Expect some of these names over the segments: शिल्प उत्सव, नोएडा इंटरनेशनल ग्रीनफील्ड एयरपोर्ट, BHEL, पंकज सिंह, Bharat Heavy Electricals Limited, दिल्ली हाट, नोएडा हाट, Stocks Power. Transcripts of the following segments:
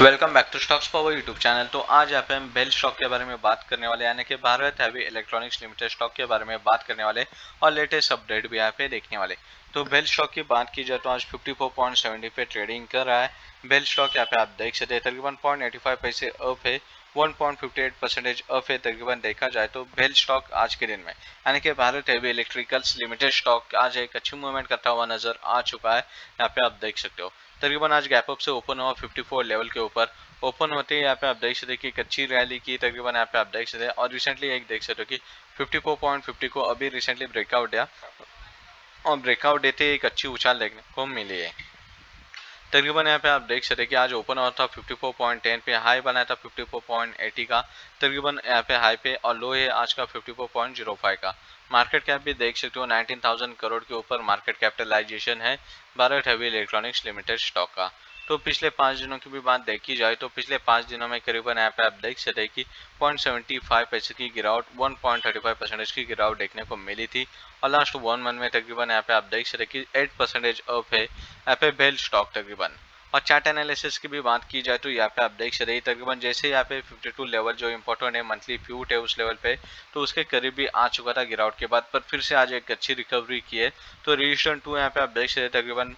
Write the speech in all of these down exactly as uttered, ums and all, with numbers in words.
Welcome back to stocks power YouTube channel. तो आज यहाँ पे हम बेल स्टॉक के बारे में बात करने वाले, यानी कि Bharat heavy electronics limited stock के बारे में बात करने वाले और लेटेस्ट अपडेट भी यहाँ पे देखने वाले। तो बेल स्टॉक की बात की जाए तो आज चौवन पॉइंट सत्तर पे ट्रेडिंग कर रहा है। बेल स्टॉक यहाँ पे आप देख सकते हैं तकरीबन पॉइंट एटी फाइव पैसे अप है, one point fifty eight percentage up है तकरीबन। देखा जाए तो बेल स्टॉक आज के दिन में यानी कि Bharat heavy electricals limited stock आज एक अच्छी मूवमेंट करता हुआ नजर आ चुका है। यहाँ पे आप देख सकते हो तकरीबन आज गैप अप से ओपन हुआ चौवन लेवल के ऊपर। ओपन होते ही यहाँ पे आप देख सकते हैं कि एक अच्छी रैली की तकरीबन यहाँ पे आप देख सकते हैं, और रिसेंटली एक देख सकते हो कि चौवन पॉइंट पचास को अभी रिसेंटली ब्रेकआउट दिया और ब्रेकआउट देते एक अच्छी उछाल देखने को मिली है। तकरीबन यहाँ पे आप देख सकते हैं कि आज ओपन हुआ था चौवन पॉइंट दस पे, हाई बनाया था चौवन पॉइंट अस्सी का तकरीबन यहाँ पे हाई पे, और लो है आज का चौवन पॉइंट शून्य पाँच का। मार्केट कैप भी देख सकते हो उन्नीस हज़ार करोड़ के ऊपर मार्केट कैपिटलाइजेशन है Bharat heavy electronics limited stock का। तो पिछले पाँच दिनों की भी बात देखी जाए तो पिछले पाँच दिनों में करीबन यहाँ पे आप देख सकते हैं कि पॉइंट सेवेंटी फाइव पैसे की गिरावट, one point thirty five percentage की गिरावट देखने को मिली थी, और लास्ट वन मंथ में तकरीबन यहाँ पे आप देख सकते हैं कि एट परसेंटेज अप है यहाँ पे बेल स्टॉक तकरीबन। और चार्ट एनालिसिस की भी बात की जाए तो यहाँ पे आप देख सकते हैं तकरीबन जैसे यहाँ पे बावन लेवल जो इम्पोर्टेंट है मंथली फ्यूट है उस लेवल पे, तो उसके करीब भी आ चुका था गिरावट के बाद, पर फिर से आज एक अच्छी रिकवरी की है। तो रेजिस्टेंस टू यहाँ पे आप देख सकते तकरीबन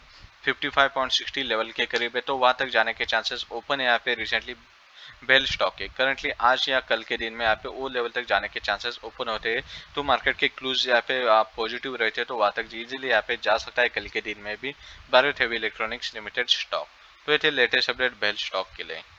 पचपन पॉइंट साठ लेवल के करीब है, तो वहाँ तक जाने के चांसेस ओपन है यहाँ पे रिसेंटली बेल स्टॉक के। करंटली आज या कल के दिन में यहाँ पे वो लेवल तक जाने के चांसेस ओपन होते हैं, तो मार्केट के क्लूज यहाँ पे आप पॉजिटिव रहते हैं तो वहाँ तक इजीली यहाँ पे जा सकता है कल के दिन में भी Bharat heavy electronics limited stock. तो ये थे लेटेस्ट अपडेट बेल स्टॉक के लिए।